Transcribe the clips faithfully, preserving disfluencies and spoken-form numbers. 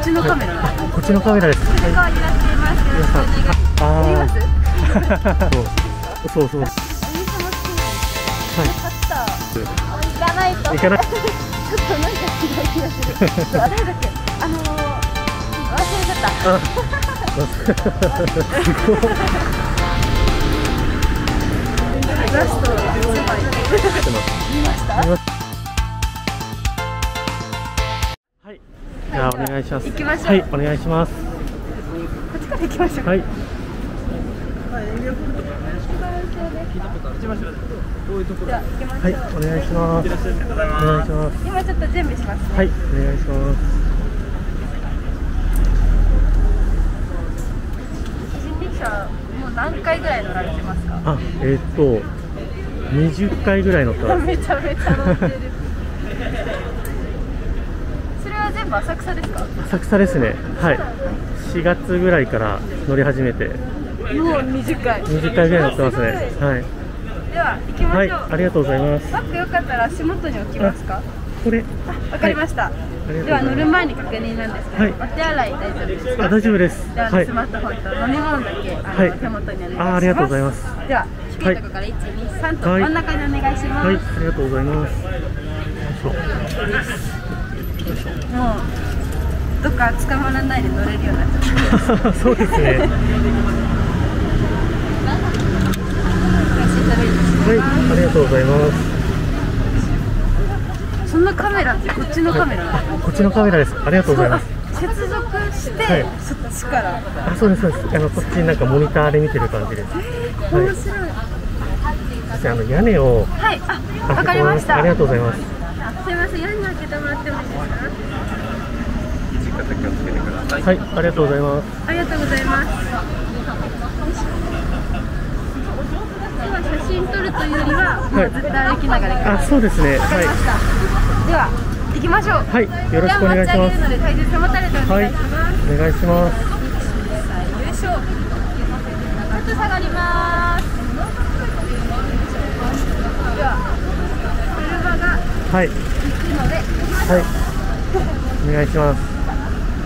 っちのカメラ。こっちのカメラです。皆さん、ああ、そうそうそう。お店も好き。よかった。行かないと。行かない。ちょっとなんか違う気がする。あれだけ、あの忘れちゃった。ラストはすごい見ました。はい、じゃあお願いします。行きましょう。はい、お願いします。こっちから行きましょう。はい。はい、お願いします。お願いします。今ちょっと準備しますね。はい、お願いします。何回ぐらい乗られてますか？あ、えー、っとにじゅっかいぐらい乗ってます。めちゃめちゃ乗ってる。それは全部浅草ですか？浅草ですね。はい。しがつぐらいから乗り始めて。もうにじゅっかい。にじゅっかいぐらい乗ってますね。はい。では行きましょう。はい、ありがとうございます。バッグよかったら足元に置きますか？これ。あ、わかりました。はい、では乗る前に確認なんですけど、お手洗い大丈夫ですか？大丈夫です。ではスマートフォンと飲み物だけあの手元にお願いします。あ、ありがとうございます。では低いところからいち、に、さんと真ん中にお願いします。はい、ありがとうございます。もうどっか捕まらないで乗れるようになっちゃった。そうですね。はい、ありがとうございます。そんなカメラってこっちのカメラ、はい、こっちのカメラです。ありがとうございます。接続して、はい、そっちから。あ、そうですそうです。あのこっちなんかモニターで見てる感じです。えー、面白い。はい、あの屋根を。はい。あ、わかりました。ありがとうございます。すみません、屋根開けてもらってもいいですか？肘肩気をつけてください。はい、ありがとうございます。ありがとうございます。写真撮るというよりは、もうずっと歩きながら。あ、そうですね。わかりました。では、行きましょう。はい、よろしくお願いします。体重保たれてお願いします。お願いします。優勝。ちょっと下がります。では、車が。はい。行くので、行きましょう。はい。お願いします。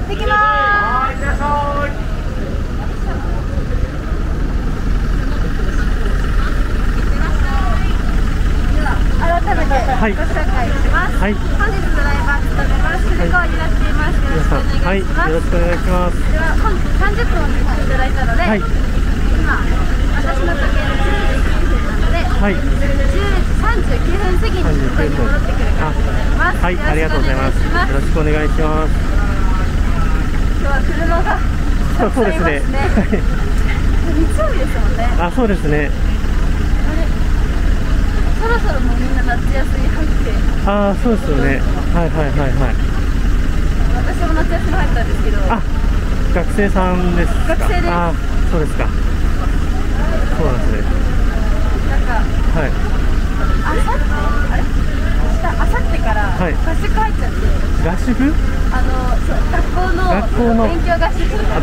行きます。いらっしゃい。改めてご紹介します。はい、本日ドライバー務めます鈴川になっています。よろしくお願いします。よろしくお願いします。では本日さんじゅっぷんお付き合いいただいたので、はい、今私の時計のじゅうじさんじゅっぷんなので、はい、じゅうじさんじゅうきゅうふん過ぎにここに戻ってくる感じになります。はい、ありがとうございます。よろしくお願いします。今日は車がたくさんいますね。日曜日ですもんね。あ、そうですね。そろそろもうみんな夏休み入って。ああ、そうですよね。はいはいはいはい。私も夏休み入ったんですけど。あ、学生さんですか。学生です。ああ、そうですか。そうなんですね。なんか。はい。あさって、あれ。明日、明後日から合宿入っちゃって。合宿？あの、そう、学校の。学校の。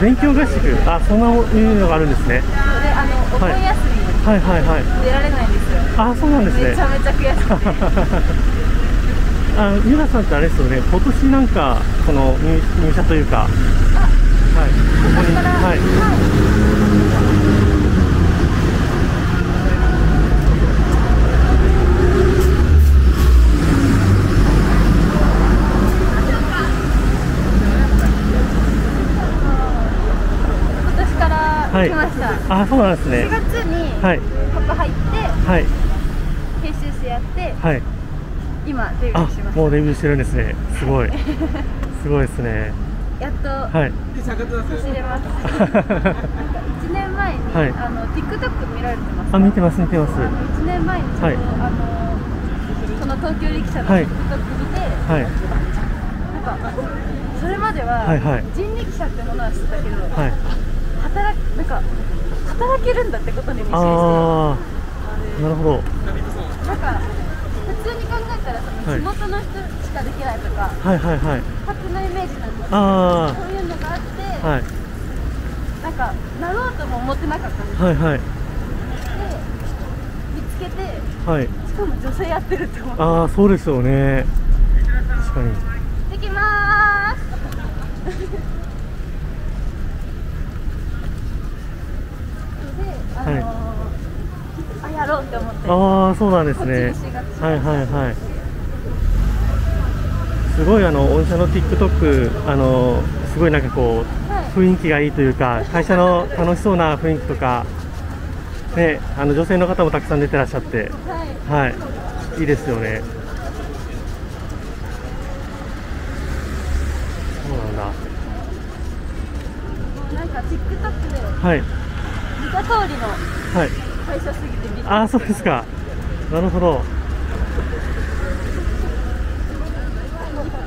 勉強合宿。あ、勉強合宿。あ、そんないうのがあるんですね。で、あの、お盆休み。はいはいはい。出られないんですよ。あ、そうなんですね。めちゃめちゃ悔しくて。あ、ゆらさんってあれですよね。今年なんかこの入入社というか、はい、ここにはい。今年から来ました。あ、そうなんですね。しがつに。はい。はい。編集してやって、はい、今デビューしました。もうデビューしてるんですね。すごい。すごいですね。やっと。はい。走れます。いちねんまえに、はい、あの TikTok 見られてますか？あ、見てます見てます。いちねんまえにちょっと、はい、あのその東京力車の TikTok 見て、はい、なんかそれまでは、はい、はい、人力車ってものは知ってたけど、はい、働くなんか働けるんだってことにびっくりして。あー、なるほど。なんか普通に考えたらその地元の人しかできないとか、はいはいはい、勝手なイメージなんですけど、そういうのがあって、はい、なんかなろうとも思ってなかったんです。はいはい。で見つけて、はい、しかも女性やってるって思って。ああ、そうですよね。確かに。できまーす。あのーはい、あ、やろうって思って。ああ、そうなんですね。はいはいはい。すごいあの御社の TikTok あのすごいなんかこう、はい、雰囲気がいいというか、会社の楽しそうな雰囲気とかね、あの女性の方もたくさん出てらっしゃって、はい、はい、いいですよね。そうなんだ。なんか TikTok で。はい。見た通りの会社すぎてびっくりして、はい、ああ、そうですか。なるほど。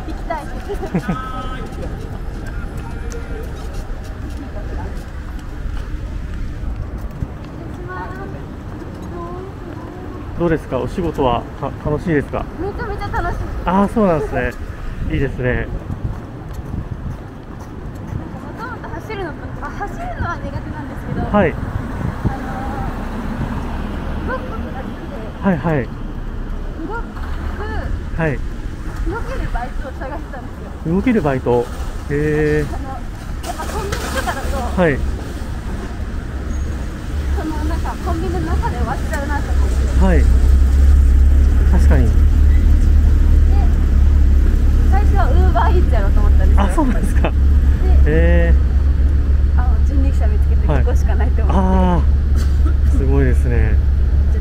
行きたい。どうですか、お仕事は楽しいですか？めちゃめちゃ楽しい。ああ、そうなんですね。いいですね。なんかもともと走るの、あ、走るのは苦手なんですけど。はい。はいはい、動く、はい、動けるバイトを探したんですよ。動けるバイト、へえ。やっぱコンビニとかだと、はい、そのなんかコンビニの中で終わっちゃうなと思って、はい、確かに。で、最初はウーバーイーツやろうと思ったんですよ。あ、そうなんですか。へえ。あの人力車見つけてここしかないと思って、はい、ああ、すごいですね。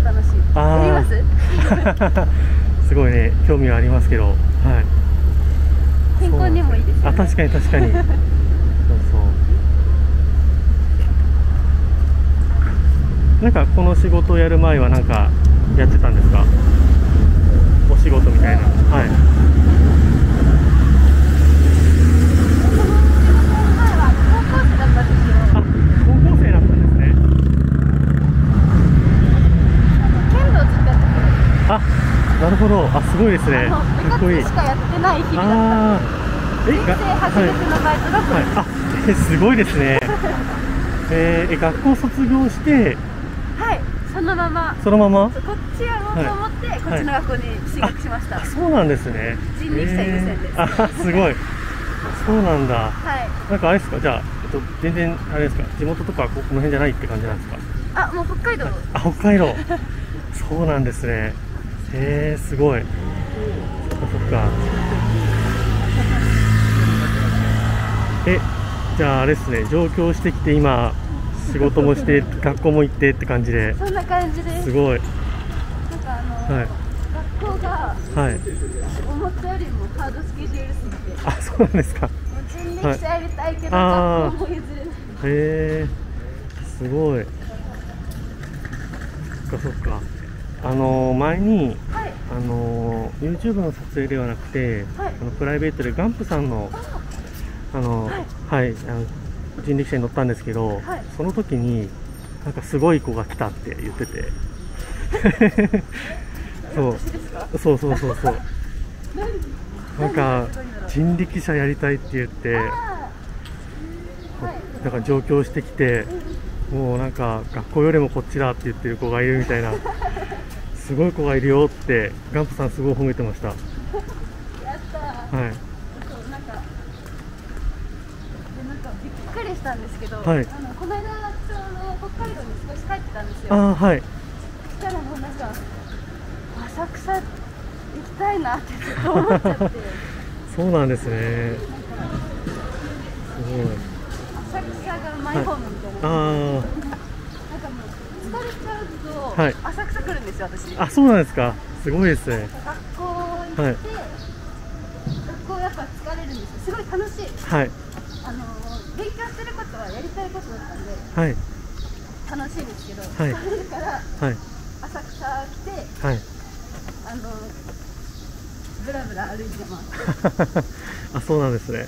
楽しい。ああ、すごいね、興味はありますけど、はい。健康にもいいですね。あ、確かに確かに。そうそう。なんかこの仕事をやる前はなんかやってたんですか？お仕事みたいな。はい。あ、なるほど。あ、すごいですね。部活しかやってない日々だったんで、人生初めてのバイトだと思います。はいはい、あ、すごいですね。えー、学校卒業して、はい、そのまま、そのまま、こっちやろうと思って、はい、こっちの学校に進学しました。はい、あ、そうなんですね。人力車優先です。えー、あ、すごい。そうなんだ。はい。なんかあれですか、じゃあ、えっと、全然あれですか、地元とかこの辺じゃないって感じなんですか？あ、もう北海道。あ、北海道。そうなんですね。えー、すごい。そっかそっか。え、じゃああれですね、上京してきて今仕事もして学校も行ってって感じで。そんな感じです。すごい。なんかあの、はい、学校が思ったよりもハードスケジュールすぎて。あ、そうなんですか。人力車やりたいけど学校も譲れない。へー、すごい。そっかそっか。あの前に、はい、あの YouTube の撮影ではなくて、はい、あのプライベートでガンプさんのあの、はいはい、あの人力車に乗ったんですけど、はい、その時になんかすごい子が来たって言っててそうそうそうそうそうなんか人力車やりたいって言ってなんか上京してきて、もうなんか学校よりもこっちだって言ってる子がいるみたいな。すごい子がいるよってガンプさんすごい褒めてました。やったー。はい。そう、なんかでなんかびっくりしたんですけど、はい、あのこの間ちょうど北海道に少し帰ってたんですよ。ああ、はい。そしたらもうなんか浅草行きたいなってずっと思っちゃって。そうなんですね。すごい。浅草がマイホームみたいな。はい、ああ。はい、浅草来るんですよ、私。あ、そうなんですか。すごいですね。学校行って、学校やっぱ疲れるんですよ。すごい楽しい。はい。あの勉強してることはやりたいことだったんで、はい。楽しいんですけど、はい。疲れるから、はい。浅草来て、はい。あのブラブラ歩いてます。あ、そうなんですね。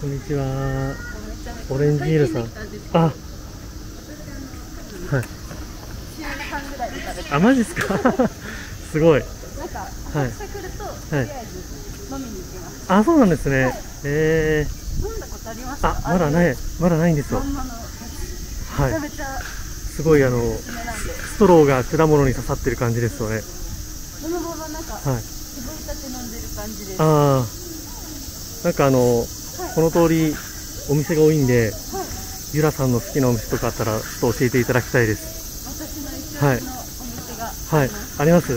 こんにちは。こんにちは。オレンジイルさん。あ。はい。あ、マジっすか。すごい。なんか浅草来ると、とりあえず飲みに行きます。あ、そうなんですね。ええ。飲んだことありますか？あ、まだない、まだないんですよ。はい。めちゃめちゃすごいあのストローが果物に刺さってる感じですよね。そのままなんか絞りたて飲んでる感じです。ああ。なんかあのこの通りお店が多いんで、ゆらさんの好きなお店とかあったらちょっと教えていただきたいです。私の一応のお店が、はい、あります。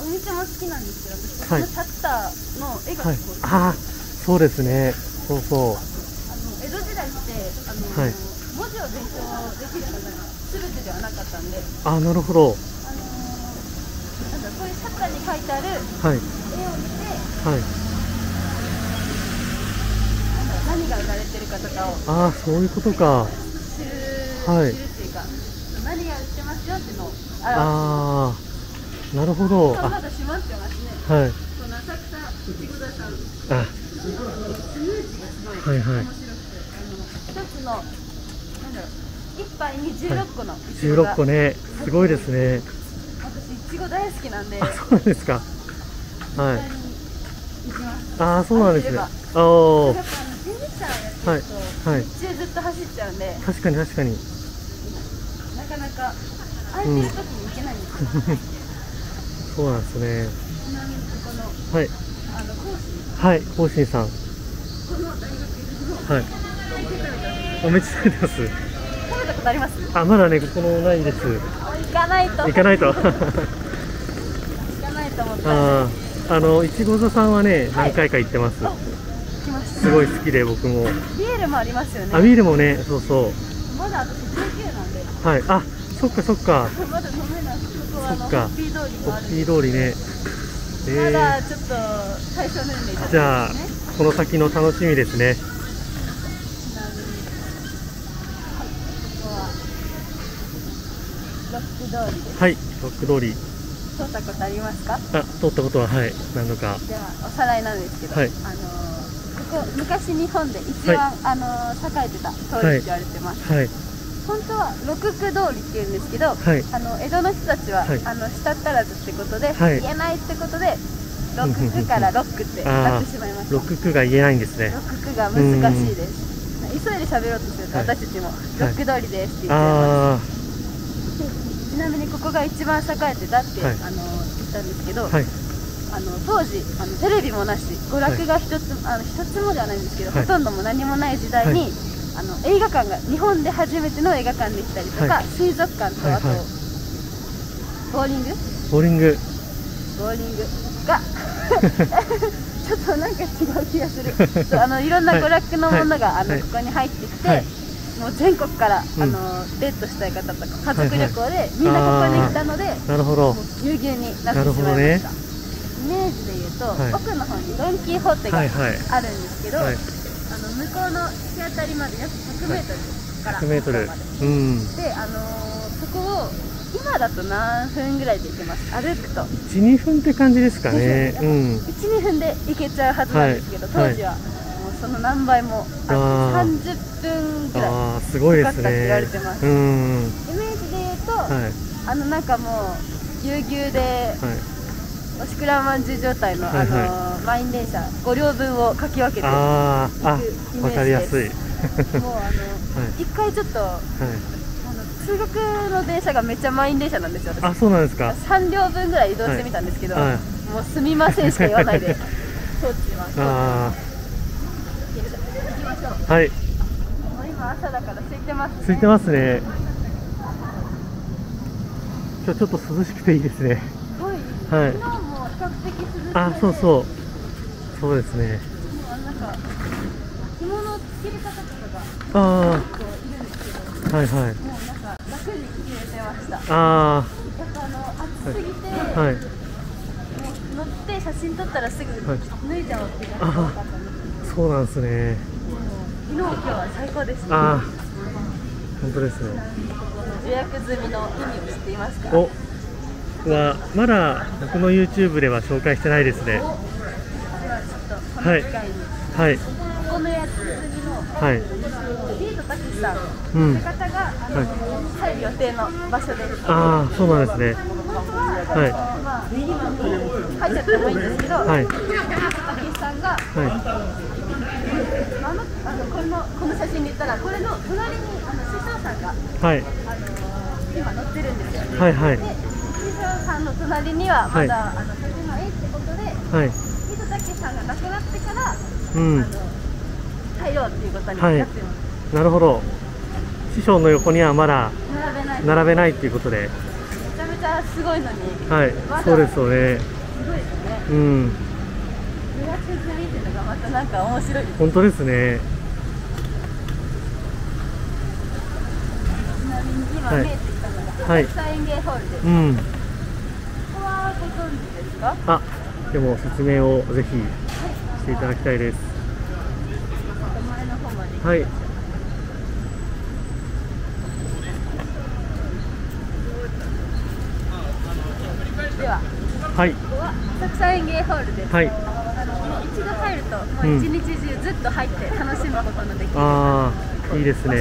お店も好きなんですけど、私このシャッターの絵が好きです。あ、そうですね。そうそう。あの江戸時代ってあの文字を勉強できるのが全てではなかったんで。あ、なるほど。あのなんかそういうシャッターに書いてある絵を見て、はい、何が売られてるかとかを。あ、そういうことか。知るっていうか、何が売ってますよっていうのを表してます。なるほど。まだ閉まってますね。はい。この浅草いちご座さん。あ、スムージーがすごい。はいはい。面白くて、あの一つのなんだろう、一杯にじゅうろっこの。じゅうろっこね、すごいですね。私いちご大好きなんで。あ、そうなんですか。はい。行きます。ああ、そうなんですね。ああ。はいはい。日中ずっと走っちゃうんで。確かに確かに。なかなか空いてる時に行けないんですよ。そうなんですね。ちなみにこの、はい、あの講師、はい、講師さん。この大学の、はい。おめっちゃ食べてます。食べたことあります？あ、まだね、ここのないです。行かないと。行かないと。行かないと思って。ああ、あのいちご座さんはね、何回か行ってます。行きました。すごい好きで僕も。ビールもありますよね。あ、ビールもね、そうそう。まだ私じゅうきゅうなんで。はい。あ、そっかそっか。まだ飲めない。そっか、ホッピー通りね。まだちょっと最初の年齢じゃあ、この先の楽しみですね。ちなみに、ここはロック通りです。はい、ロック通り。通ったことありますか？あ、通ったことは、はい、何度か。では、おさらいなんですけど、あのここ昔日本で一番あの栄えてた通りって言われてます。はい。本当は六区通りって言うんですけど、はい、あの江戸の人たちは、はい、あの舌足らずってことで、はい、言えないってことで六区から六区ってなってしまいました。六区が言えないんですね。六区が難しいです。急いで喋ろうとすると、はい、私たちも六区通りですって言ってます。はい、ちなみにここが一番栄えてたって、はい、あの言ったんですけど、はい、あの当時あのテレビもなし、娯楽が一つ、はい、あの一つもではないんですけど、はい、ほとんども何もない時代に。はい、あの映画館が日本で初めての映画館できたりとか、はい、水族館と、あと、はい、ボーリングボーリングボーリングがちょっとなんか違う気がするあのいろんな娯楽のものが、はい、あのここに入ってきて、はい、もう全国から、うん、あのデートしたい方とか家族旅行でみんなここに来たので、ぎゅうぎゅうになってしまいました。ね、イメージでいうと、はい、奥の方にドン・キホーテがあるんですけど、はいはい、あの向こうの日当たりまで約ひゃくメートルからひゃくメートル、うん、で、あのー、そこを今だと何分ぐらいで行けます？歩くといち、にふんって感じですかね。いち、にふんで行けちゃうはずなんですけど、はい、当時はもうその何倍も、あのさんじゅっぷんぐらいかかったって言われてます。イメージで言うと、はい、あのなんかもうぎゅうぎゅうで、はい、おしくらまんじゅう状態の満員電車ごりょうぶんをかき分けていくイメージです。もうあのいっかいちょっと通学の電車がめっちゃ満員電車なんですよ。あ、そうなんですか。さんりょうぶんぐらい移動してみたんですけど、もうすみませんしか言わないで通ってます。行きましょう。はい、今朝だから空いてますね。空いてますね。今日ちょっと涼しくていいですね。はい、あ、そうそうそうですね。なんか着物を着る方とかが結構いるんですけど、はいはい、もうなんか楽に着れてました。あー、やっぱあの暑すぎて、はい、もう乗って写真撮ったらすぐ脱いじゃおうっていうのが多かったんです。そうなんですね。昨日今日は最高ですね。あー、本当ですね。予約済みの意味を知っていますか？おはまだ僕の ユーチューブ では紹介してないですね。はいはい。このやつのはい。ビートたけしさんの方が入る予定の場所です。ああ、そうなんですね。本当ははい。まあ今入っちゃってもいいんですけど、はい。ビートたけしさんがはい。あのこのこの写真で言ったらこれの隣にあの師匠さんがはい。今乗ってるんですよ。はいはい。さんの隣にはまだ、はい、あの先の絵ってことで、はい、水竹さんが亡くなってからうん、入ろうっていうことになってます、はい、なるほど。師匠の横にはまだ並べないっていうことで、めちゃめちゃすごいのに、はい、そうですよね。すごいですね。うん。にがつついたちっていうのがまたなんか面白いです。本当ですね。ちなみに今見えてきたのが、はい、国際園芸ホールです。うん。ここはご存知ですか？あ、でも説明をぜひしていただきたいです。前の方まで行きましょう。はい。はい、ここは浅草園芸ホールです。はい、一度入ると、もう一日中ずっと入って楽しむことのできる、ああ、いいですね。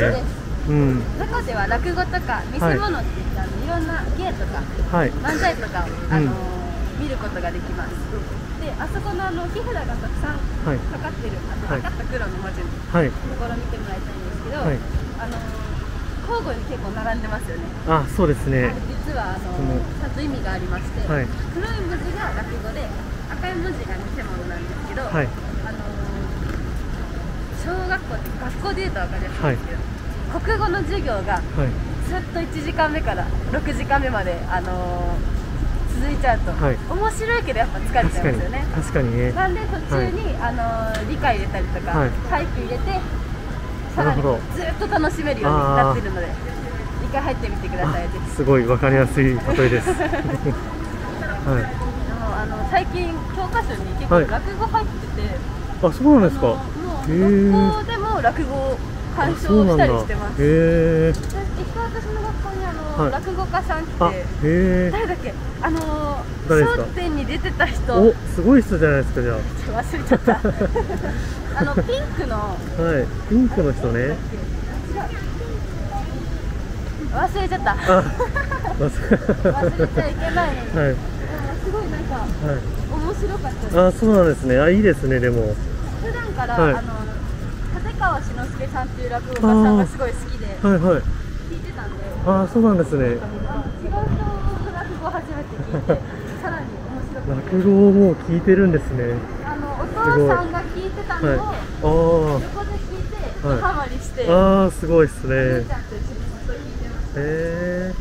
中では落語とか見せ物っていった、いろんな芸とか、漫才とかをあの見ることができます。で、あそこのあの木札がたくさんかかってる、赤と黒の文字のところを見てもらいたいんですけど、あの交互に結構並んでますよね。あ、そうですね。実はあのちゃんと意味がありまして、はい、黒い文字が落語で赤い文字が見せ物なんですけど、はい、あの小学校って学校でいうと分かりやすいんですけど、はい、国語の授業がずっといちじかんめからろくじかんめまであの続いちゃうと、はい、面白いけどやっぱ疲れちゃうんですよね。確かにね。なんで途中に、はい、あの理解入れたりとか、はい、俳句入れて。さらにずっと楽しめるようになっているので、一回入ってみてください。すごいわかりやすい例えです。はい。あの最近教科書に結構落語入ってて、あ、そうなんですか。もう学校でも落語を鑑賞したりしてます。へえ。一回私の学校にあの落語家さんって誰だっけ、あの笑点に出てた人。お、すごい人じゃないですかじゃあ。忘れちゃった。あのピンクの、はい、ピンクの人ね。忘れちゃった。忘れちゃいけないのに。はい。すごいなんか面白かったです。あ、そうなんですね。あ、いいですねでも。普段からあの立川志の輔さんっていう落語家さんがすごい好きで、はいはい。聞いてたんで。あ、そうなんですね。違う人の落語を初めて聞いて、さらに面白く。落語をもう聞いてるんですね。あのお父さんが聞いて。はい、ああ、ああ、すごいですね。ええ、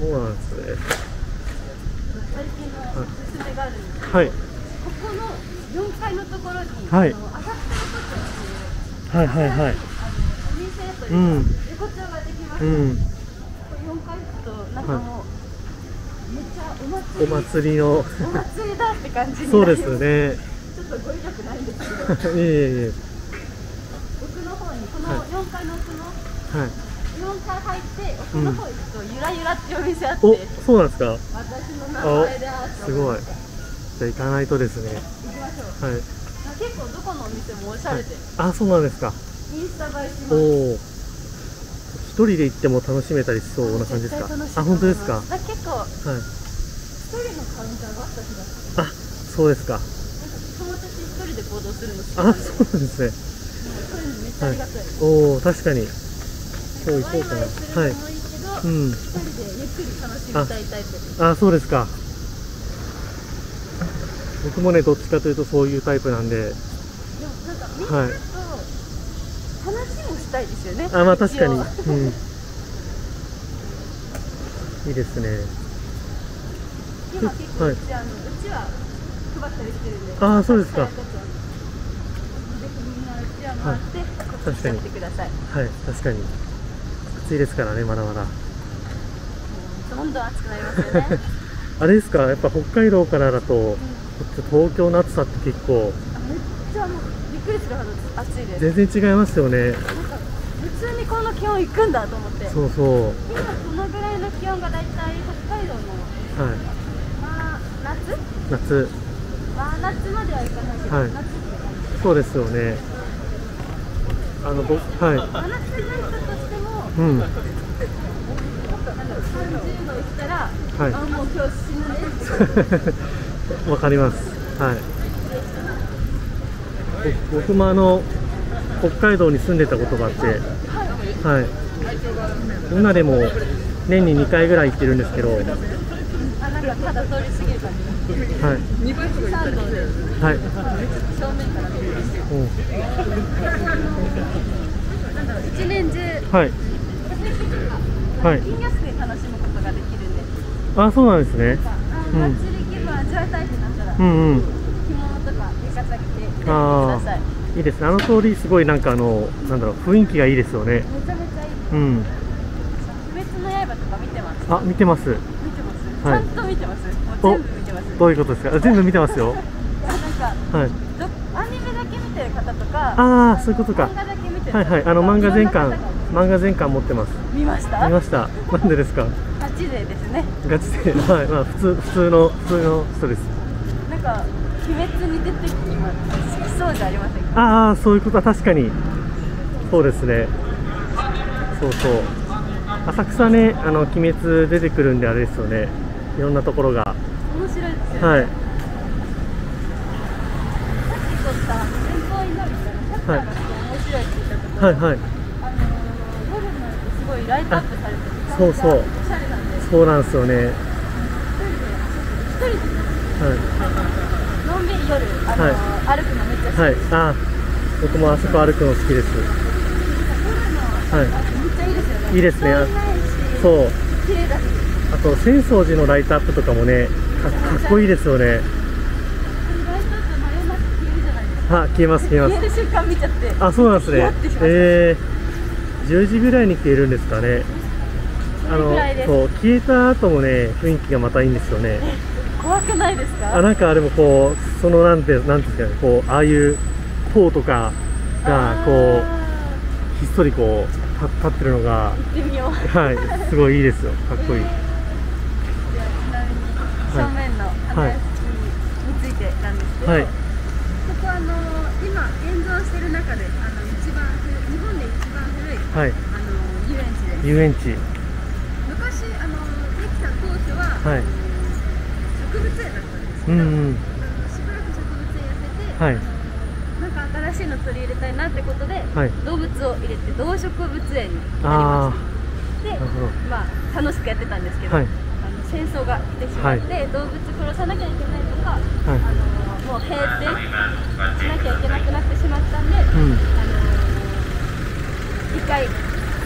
そうなんですね。最近のおすすめがあるんですけど、はい、ここのよんかいのところに、はい、あの浅草横丁っていう、はいはいはい、お店というか横丁ができます。うん、ここよんかい行くとなんかもうめっちゃお祭り、お祭りのお祭りだって感じになります。そうですね。ちょっと語彙力ないんですけど、いえいえいえ、奥の方にこのよんかいの奥の、はい、よんかい入って奥の方行くとゆらゆらってお店あって、お、そうなんですか。私の名前であって、すごい。じゃあ行かないとですね。行きましょう。はい。結構どこのお店もおしゃれで、あ、そうなんですか。インスタ映えします。おお。一人で行っても楽しめたりしそうな感じですか。あ、本当ですか。結構、はい。一人のカウンターがあった気がする。あ、そうですか。一人で行動するの。あ、そうなんですね。そういうのめっちゃありがたい。おお、確かに。今日行こうかな。はい。うん。一人でゆっくり楽しみたいタイプ。あ、そうですか。僕もね、どっちかというとそういうタイプなんで。でもなんかみんなと話もしたいですよね。あ、まあ確かに。うん。いいですね。今結構うちあのうちは。配ったりしてるんで、ああ、そうですか。ぜひみんなうちわ回って、はい、確かにてください。はい、確かに暑いですからね、まだまだ。どんどん暑くなりますよね。あれですか、やっぱ北海道からだと、うん、東京の暑さって結構めっちゃもうびっくりするほど暑いです。全然違いますよね。なんか普通にこの気温いくんだと思って。そうそう。今このぐらいの気温がだいたい北海道の、はい、まあ夏？夏。真夏まではいかないけど、はい、夏って感じ。そうですよね。あの、はい。真夏になったとしても、うん、さんじゅうどいったら、はい、あ、もう今日死ぬねって。わかります。はい。僕もあの北海道に住んでたことがあって、はい。はい、今でも年ににかいぐらい行ってるんですけど。がただ通り過ぎる感じ。はい。二倍とか言ったりしてる。はい。正面から見る。なんだろう、一年中。はい。はい。金魚すくい楽しむことができるんです。あ、そうなんですね。うん。祭り気分味わいたいってなったら。うんうん。着物とか浴衣着て来てください。いいですね。あの通りすごいなんかあのなんだろう雰囲気がいいですよね。めちゃめちゃいい。うん。鬼滅の刃とか見てます。あ、見てます。ちゃんと見てます。もう全部見てます。どういうことですか。全部見てますよ。なんか、はい。アニメだけ見てる方とか。ああ、そういうことか。漫画だけ見てる。はいはい、あの漫画全巻、漫画全巻持ってます。見ました。見ました。なんでですか。ガチ勢ですね。ガチ勢、はい、まあ、普通、普通の、普通の人です。なんか、鬼滅に出てきます。そうじゃありませんか。ああ、そういうことは確かに。そうですね。そうそう。浅草ね、あの鬼滅出てくるんであれですよね。いろんなところが面白いですね。はい。さっき撮った先方になるから面白いって言ったところ。はいはい。あの夜になるとすごいライトアップされてて、そうそう。おしゃれなんで。そうなんですよね。一人で一人で。はい。のんびり夜あの歩くのめっちゃ好き。はい。あ、僕もあそこ歩くの好きです。はい。めっちゃいいですよね。いいですね。そう。綺麗だし。あと浅草寺のライトアップとかもね、かっこいいですよね。あ、消えます消えます。消える瞬間見ちゃって。あ、そうなんですね。ええ、じゅうじぐらいに消えるんですかね。あの、そう消えた後もね、雰囲気がまたいいんですよね。怖くないですか？あ、なんかあれもこうそのなんてなんていうか、こうああいう塔とかがこうひっそりこう立ってるのが、はい、すごいいいですよ。かっこいい。正面の花屋敷についてなんですけど、はい、ここあの今現存している中であの一番日本で一番古い、はい、あの遊園地です。遊園地。昔あのできた当初は、はい、植物園だったんですけど、うんうん、しばらく植物園やってて、はい、なんか新しいの取り入れたいなってことで、はい、動物を入れて動植物園になりました。で、まあ楽しくやってたんですけど。はい、戦争が来てしまって、はい、動物殺さなきゃいけないとか、はい、あのもう閉店しなきゃいけなくなってしまったんで、うん、あの一回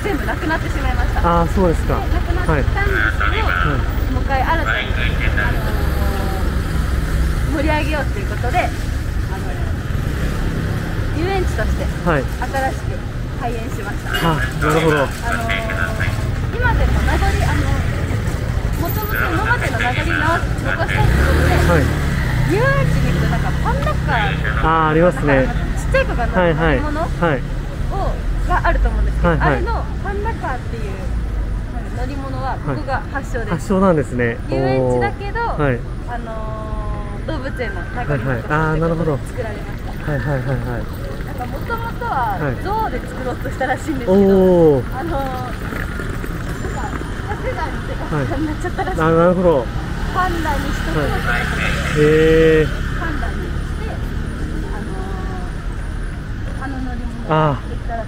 全部なくなってしまいました。ああ、そうですか。でなくなったんですけど、はい、もう一回新たに、あの盛り上げようということで、あの遊園地として新しく開園しました。はい、あ、なるほど。あの今でも名残あのもともと今までの流れに残したいということで、遊園地に行くとなんかパンダカー、ああ、ありますね。ちっちゃい子が乗る乗り物があると思うんですけど、あれのパンダカーっていう乗り物はここが発祥です。発祥なんですね。遊園地だけど、あの動物園の中に作られました。はいはいはいはい。なんかもともとは象で作ろうとしたらしいんですけど、あの。になっちゃったらしい。なるほど。パンダにしとこうと思って、パンダにしてあの乗り物できたらし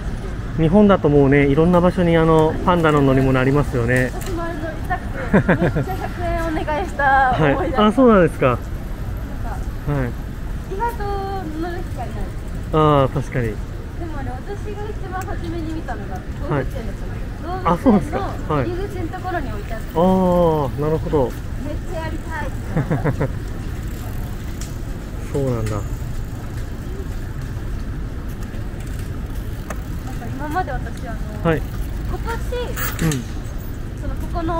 い。日本だともうね、いろんな場所にあのパンダの乗り物ありますよね。私もあれ乗りたくてめっちゃひゃくえんお願いした思い出。あ、そうなんですか。意外と乗る機会ない。ああ、確かに。でもあれ、私が一番初めに見たのが動物園ですよね。あ、そうですか。はい。入り口のところに置いてあって。ああ、なるほど。めっちゃやりたいって。そうなんだ。なんか今まで私あの、はい、今年、うん、そのここの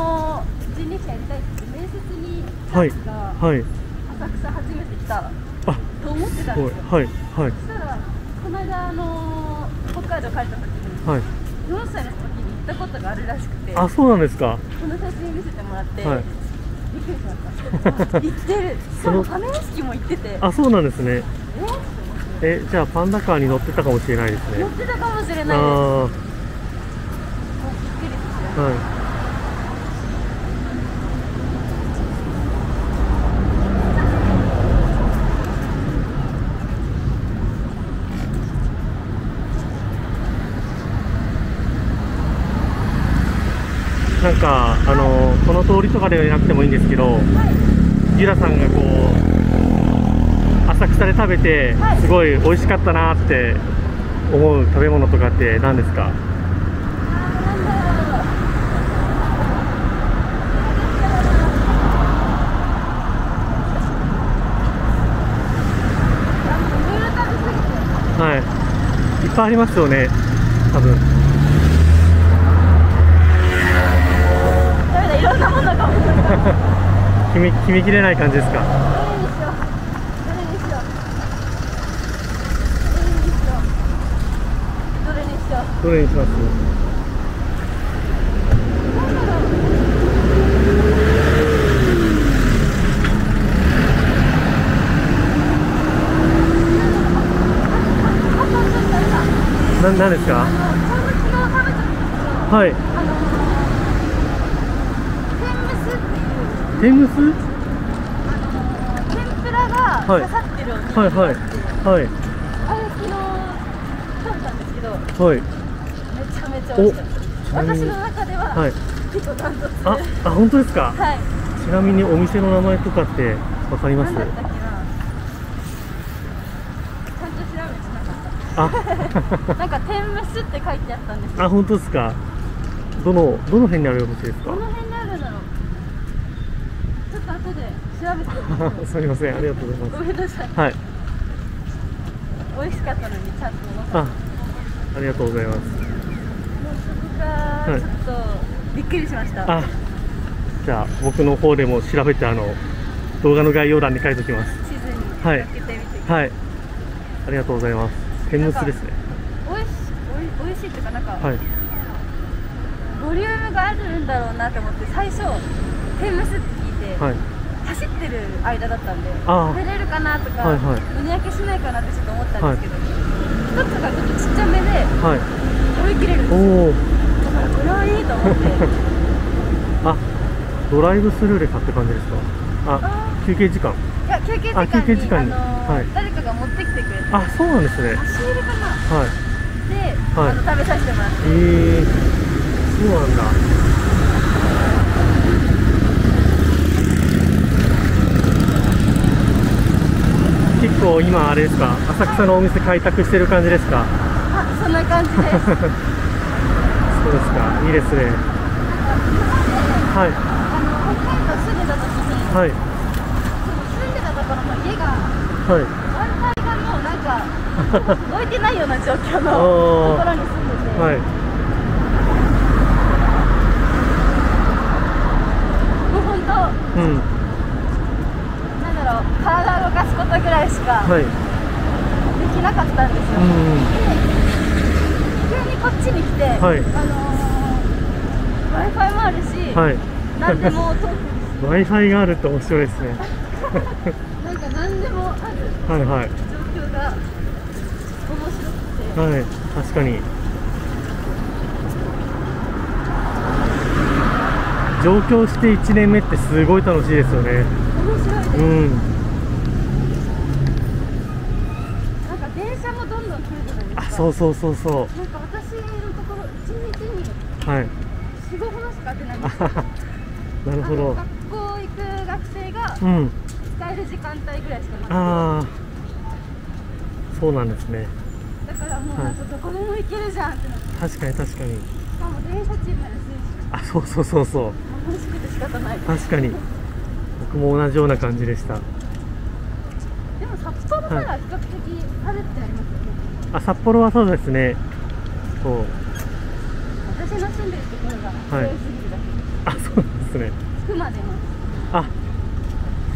人力車やりたいって面接に来た人が、はいはい、浅草初めて来たと思ってたんですよ。はいはい。そしたらこの間あの北海道帰った時に、はい、よんさいの時に。行ったことがあるらしくて。あ、そうなんですか。この写真見せてもらって、はい、びっくりしました。行ってる。しかも花屋敷も行ってて。あ、そうなんですね。ええ、じゃあパンダカーに乗ってたかもしれないですね。乗ってたかもしれないです。あー、びっくりです。はい。なんかあのこの通りとかではなくてもいいんですけど、ゆらさんがこう浅草で食べてすごい美味しかったなって思う食べ物とかって何ですか？はい、いっぱいありますよね、多分。いろんなものが決め決めきれない感じですか？どれにしよう、どれにしよう、どれにしよう、どれにしよう、どれにします？な、なんですか？はい。天むすっていう。天ぷらが刺さってるおにぎり。はいはいはい。あれ昨日食べたんですけど。はい。めちゃめちゃ美味しかった。私の中では結構断トツ。あ、あ本当ですか？はい。ちなみにお店の名前とかってわかります？なんだったっけな。あなんか天むすって書いてあったんですよ。あ、本当ですか。どのどの辺にあるお店ですか。どの辺にあるんだろう。ちょっと後で調べて。すみません、ありがとうございます。ごめんなさい。はい。美味しかったのにちゃんと残った。あ、ありがとうございます。もうそこがちょっと、はい、びっくりしました。あ、じゃあ僕の方でも調べてあの動画の概要欄に書いておきます。地図に載っけてみて。はい。はい。ありがとうございます。天むすですね。おいし、おい、おいしいっていうか、なんか、はい、ボリュームがあるんだろうなと思って、最初。天むすって聞いて、はい、走ってる間だったんで、食べれるかなとか、はいはい、胸焼けしないかなってちょっと思ったんですけど。一、はい、つがちょっとちっちゃめで、はい、食べきれるんですよ。だから、これはいいと思って。あ、ドライブスルーで買って感じですか。あ、あ休憩時間。いや、休憩時間に。あ、休憩時間に。誰かが持ってきてくれて。あ、そうなんですね。差し入れかな。はい。で、あの食べさせてもらって。ええ、そうなんだ。結構今あれですか、浅草のお店開拓してる感じですか。あ、そんな感じです。そうですか、いいですね。はい。あの北海道住んでた時に。はい。家が、はい、反対側のなんか置いてないような状況のところに住んでて、はい、もう本当、うん、なんだろう、体を動かすことぐらいしかできなかったんですよ。はい、で急にこっちに来て、はい、あの Wi-Fi もあるし、はい、何でも通ってWi-Fi があるって面白いですね。なんか何でもある状況が面白くて、はい、はい、確かに上京していちねんめってすごい楽しいですよね。面白いです。うん、なんか電車もどんどん来るじゃないですか。あ、そうそうそうそう。なんか私のところいちにちによん、ごほんしか会ってないんですよ。なるほど。学校行く学生が、うん、使える時間帯ぐらいしかなくて。ああ、そうなんですね。だからもうなんかどこでも行けるじゃんってなって、はい、確かに確かに。しかも電車チームですし。あ、そうそうそうそう。楽しくて仕方ない。確かに。僕も同じような感じでした。でも札幌なら比較的晴れってありますよね。はい、あ、札幌はそうですね。そう。私の住んでるところが晴れすぎるだけです。あ、そうなんですね。熊でも。あ。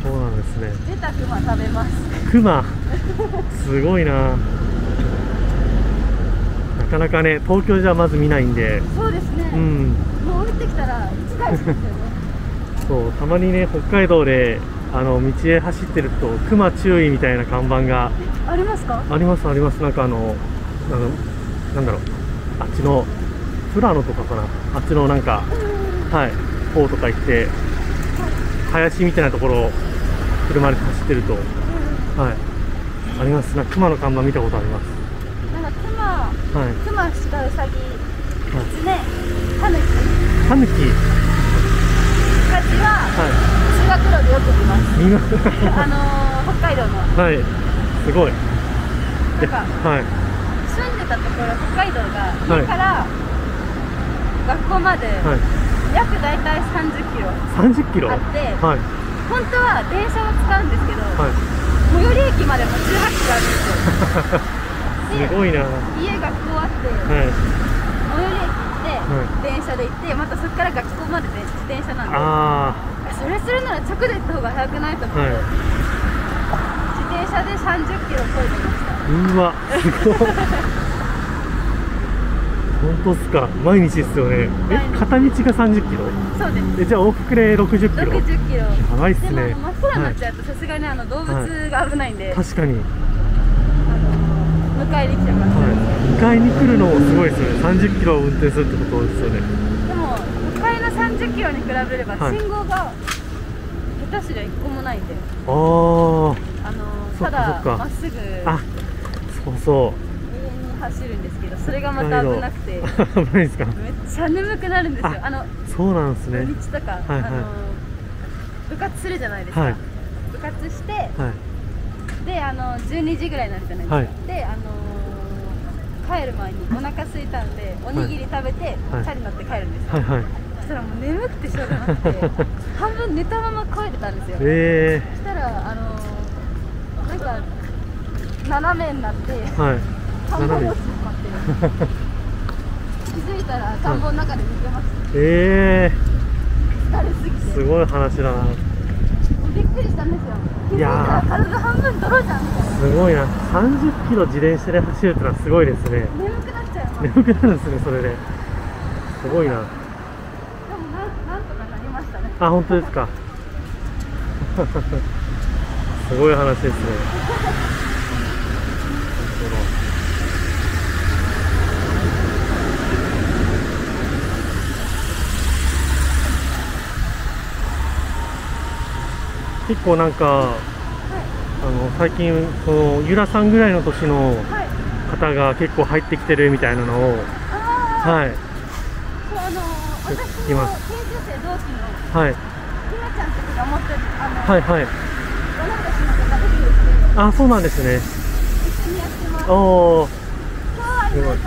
そうなんですね。出た熊食べます。熊。すごいな。なかなかね、東京じゃまず見ないんで。そうですね。うん。もう降りてきたら、一台ですよね。そう、たまにね、北海道で、あの道へ走ってると、熊注意みたいな看板が。ありますか。あります、あります、なんかあの、あの、なんだろう。あっちの、富良野とかかな、あっちのなんか。はい、方とか行って。林みたいなところを。車で走ってると、うん、はい、あります。なんか熊の看板見たことあります。なんか熊、はい、熊、鹿、うさぎ、キツネ、タヌキ。タヌキ。昔は修学路でよく見ます。見ます。あのー、北海道の。はい。すごい。なんかはい。住んでたところ北海道が家から学校まで約だいたい三十キロ。三十キロ。あって。はい。本当は電車を使うんですけど、はい、最寄り駅までもじゅうはちキロあるんですよ。すごいな。家学校あって、はい、最寄り駅行って、はい、電車で行って、またそこから学校まで自転車なんで、あそれするなら直で行った方が早くないと思って、はい、自転車でさんじゅっキロ超えてました。うわ、すごい。本当っすか、毎日ですよね。え、片道がさんじゅっキロ？そうです。え、じゃあ往復でろくじゅっキロ？ろくじゅっキロ。やばいっすね。でも真っ暗になっちゃうとさすがにあの動物が危ないんで。はい、確かに。迎えに来てます、はい、迎えに来るのもすごいですよね。さんじゅっキロを運転するってことですよね。でも迎えのさんじゅっキロに比べれば信号が下手すりゃいっこもないんで、はい、あのただまっすぐあそうそう上に走るんですけど、それがまた危なくて危ないですか。めっちゃ眠くなるんですよ。あのそうなんですね。道とか、はい、はい、あの部活するじゃないですか、はい、部活して、はい、で、あのじゅうにじぐらいになるじゃないですか。で、あの帰る前にお腹空いたんでおにぎり食べてチャリ乗って帰るんですよ。そしたらもう眠くてしょうがなくて半分寝たまま帰れたんですよ。そしたらあのなんか斜めになって田んぼに落ちてしまって、気づいたら田んぼの中で寝てました。ええ、疲れすぎて。すごい話だな。びっくりしたんですよ。いやー、体半分泥じゃんみたいな。すごいな。さんじゅっキロ自転車で走るってのはすごいですね。眠くなっちゃう。眠くなるんですね、それで。すごいな。でもなん、なんとかなりましたね。あ、本当ですか。すごい話ですね。結構なんか、はい、あの最近そのゆらさんぐらいの年の方が結構入ってきてるみたいなのを、はい、そうあの私の研究生同期のはいひなちゃんって子が持ってるあのはいはいあそうなんですね。一緒にやってます。おお、すごい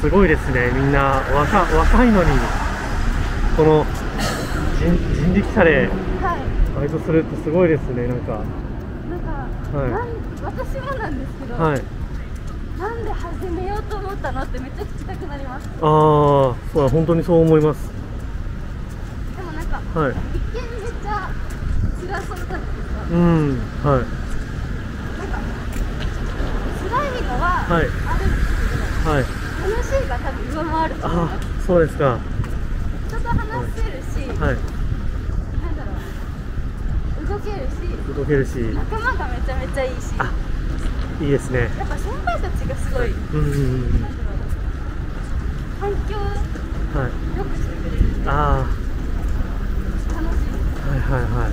すごいですね。みんな若若いのにこの人人力車でバイトするってすごいですね。なんか、なんか、はい、なん私もなんですけど、はい、なんで始めようと思ったのってめっちゃ聞きたくなります。ああ、そう本当にそう思います。でもなんか、はい、一見めっちゃ辛そうだったんですか。うん、はい、なんか辛いのはあるんですけど、はい、楽しいが多分上回ると思います。あ、そうですか。人と話せるし、はい、はい、動けるし、動けるし、仲間がめちゃめちゃいいし、いいですね。やっぱ先輩たちがすごい、うん、なんだろう、環境良くしてくれるんで、ああ、楽しいです。はいはいは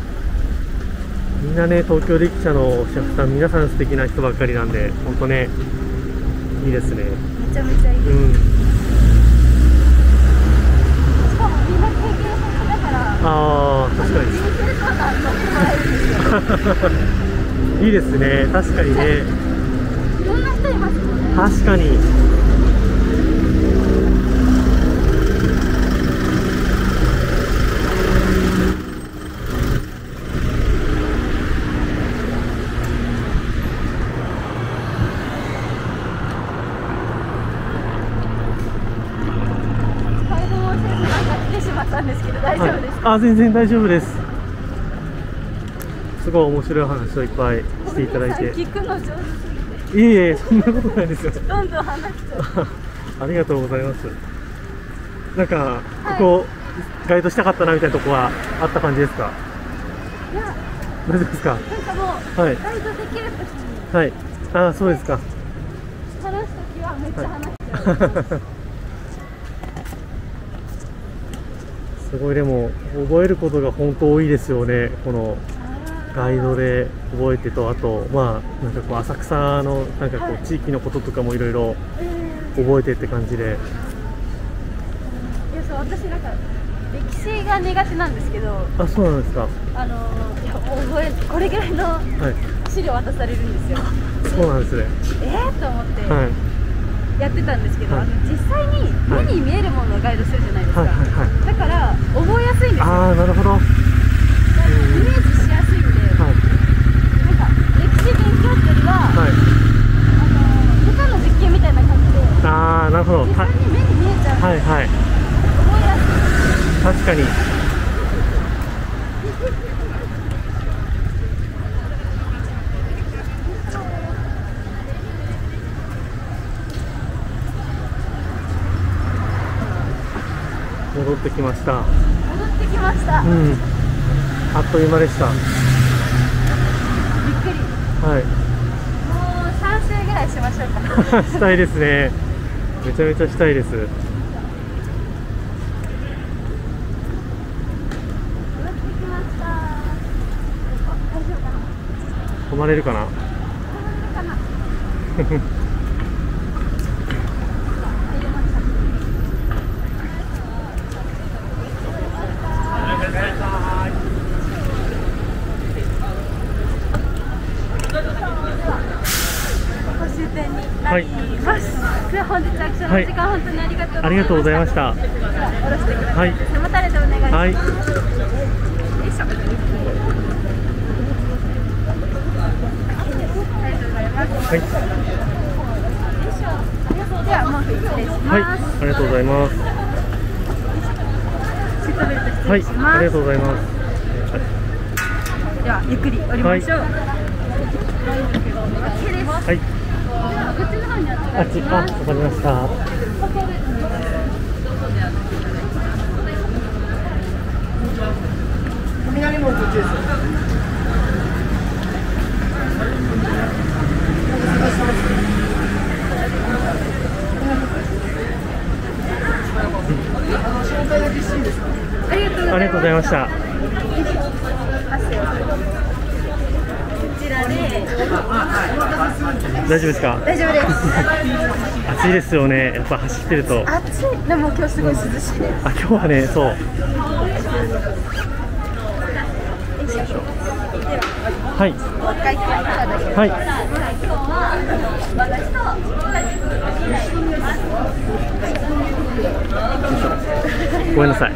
い。みんなね、東京力車の車夫さん、皆さん素敵な人ばっかりなんで、本当ね、いいですね。めちゃめちゃいい。うん、しかもみんな経験豊富だから。ああ、確かに。いいですね、確かにね。いろんな人いますもんね。確かに。買い物をしてしまった、来てしまったんですけど、大丈夫ですか？はい、あ、全然大丈夫です。すごい面白い話をいっぱいしていただいて。聞くの上手すぎて。いえいえ、そんなことないですよ。どんどん話しちゃう。ありがとうございます。なんか、はい、ここガイドしたかったなみたいなとこはあった感じですか。いや、大丈夫ですか。なんかもう、はい、ガイドできる時に。はい。ああ、そうですか。話す時はめっちゃ話しちゃう。すごい。でも覚えることが本当多いですよね。この。ガイドで覚えてと、あと、まあ、なんかこう浅草のなんかこう地域のこととかもいろいろ覚えてって感じで、はい、えー、いやそう、私なんか歴史が苦手なんですけど。あ、そうなんですか。あのいや覚えこれぐらいの資料渡されるんですよ。はい、そうなんですね。ええー、と思って。はいやってたんですけど、はい、あの実際に目に見えるものをガイドするじゃないですか。だから覚えやすいんですよ。ああ、なるほど。イメージしやすいんで、はい、なんか歴史勉強ってよりは、はい、あの理科の実験みたいな感じで、ああ、なるほど。実際に目に見えちゃう。はいはい。覚えやすい。確かに。戻ってきました。戻ってきました。うん。あっという間でした。びっくり。はい。もう三周ぐらいしましょうか。したいですね。めちゃめちゃしたいです。うわ、戻ってきました。大丈夫かな。泊まれるかな。泊まれるかな。はい。本日は貴重な時間、本当にありがとうございました。ありがとうございました。下ろしてください。背もたれでお願いします。はい。よいしょ。ありがとうございます。はい。よいしょ。ではもう失礼します。はい。ありがとうございます。シートベルト失礼します。はい。ありがとうございます。ではゆっくり降りましょう。はい。あっち、あ、わかりました。雷もこっちです。ありがとうございました。大丈夫ですか？大丈夫です。暑いですよね。やっぱ走ってると。暑い。でも今日すごい涼しいです。あ、今日はね、そう。はい。はい。ごめんなさい。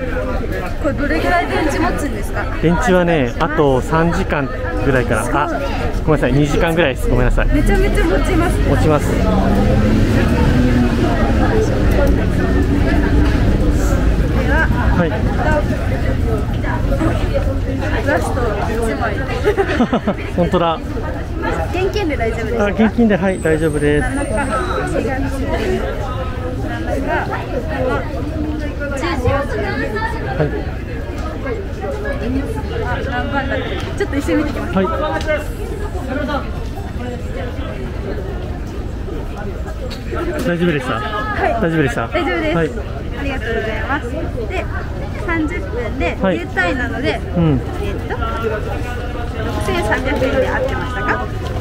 これどれぐらい電池持つんですか？電池はね、あとさんじかんぐらいから。あ、ごめんなさい、にじかんぐらいです。ごめんなさい。めちゃめちゃ持ちます。持ちます。はい。ラストいちまい。本当だ。現金で大丈夫ですか？あ、現金で、はい、大丈夫です。はい。ちょっと一緒に見てきます。はい。大丈夫でした。はい。大丈夫でした。大丈夫です。はい。ありがとうございます。で、三十分で優待なので、うん。えっと、六千三百円で合ってましたか？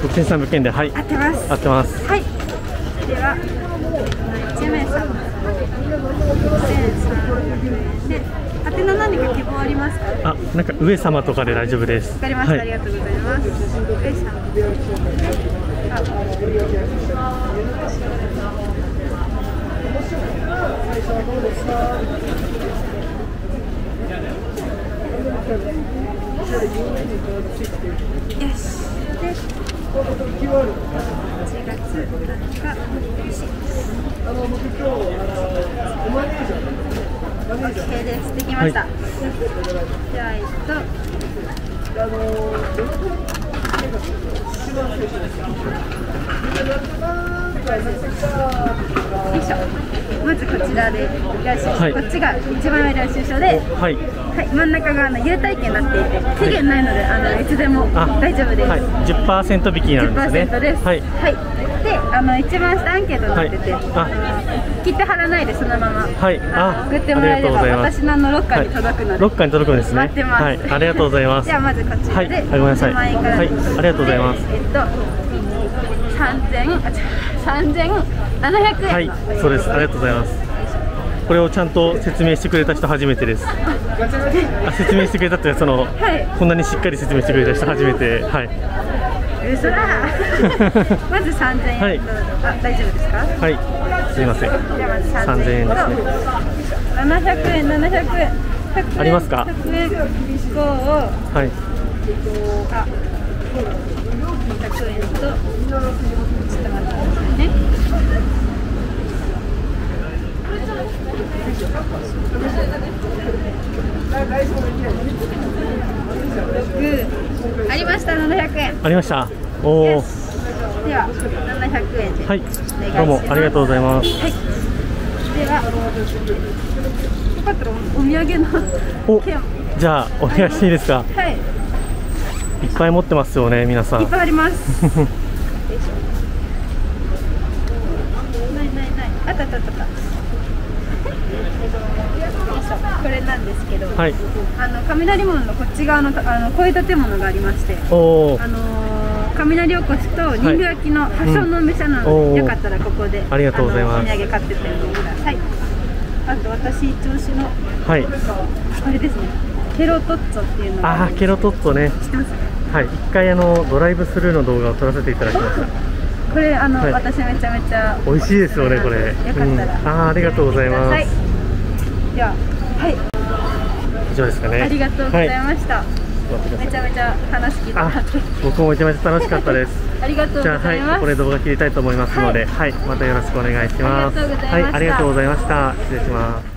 六千三百円で、はい。合ってます。合ってます。はい。では、一名様ろくせんさんびゃくえんで。あての何か希望ありますか？あ、なんか上様とかで大丈夫です。わかりました。はい、ありがとうございます。上様。よし。オッケーです。できました。じゃあ、えっと。よいしょ。まずこちらで、はい、こっちが一番上領収書で、はい、はい、真ん中があの優待券になっていて、期限ないので、あのいつでも大丈夫です。はい、じゅっパーセント 引きになるんですね。じゅっパーセント です。はい。はいで、あの一番下アンケートになってて、はい、切って貼らないでそのまま、はい、あ、送ってもらえれば私のロッカーに届くので、はい、ロッカーに届くんですね。待ってます。はい、ありがとうございます。じゃあまずこちらで、はい、ごめんなさい。はい、ありがとうございます。えっと、三千、三千七百円。はい、そうです。ありがとうございます。これをちゃんと説明してくれた人初めてです。あ、説明してくれたって、その、はい、こんなにしっかり説明してくれた人初めて。はい。嘘だまずさんぜんえん、はい、あ、大丈夫ですか。はい、すいません。じゃあまずさんぜんえんですね。ななひゃくえん、ななひゃくえんありますか。ひゃくえんごを、はい、あ、ひゃくえんとちょっと待ってくださいね。ろくありました。ななひゃくえんありました。おお。ではななひゃくえんで、はい、どうもありがとうございます。はい、ではよかったらお土産のお、じゃあお願いしていいですか。はい、いっぱい持ってますよね、皆さん。いっぱいあります。ないないない、あったあったあった。これなんですけど、はい、あの雷門のこっち側の、あのこういう建物がありまして、あの雷おこしと人形焼きの発祥のお店なので、よかったらここでお土産買ってってください。あと私調子の、はい、あれですね、ケロトッツォっていうのがあるんですけど、あー、ケロトッツォね。知ってますか。はい、一回あのドライブスルーの動画を撮らせていただきました。これあの、はい、私めちゃめちゃ美味しいですよね、これ。よかったら、うん、あー、ありがとうございます。では、はい、以上ですかね。ありがとうございました。はい、めちゃめちゃ話聞いてもらって。僕もめちゃめちゃ楽しかったです。ありがとうございます。じゃあ、はい、これ動画切りたいと思いますので、はい、はい、またよろしくお願いします。ありがとうございました。はい、ありがとうございました。失礼します。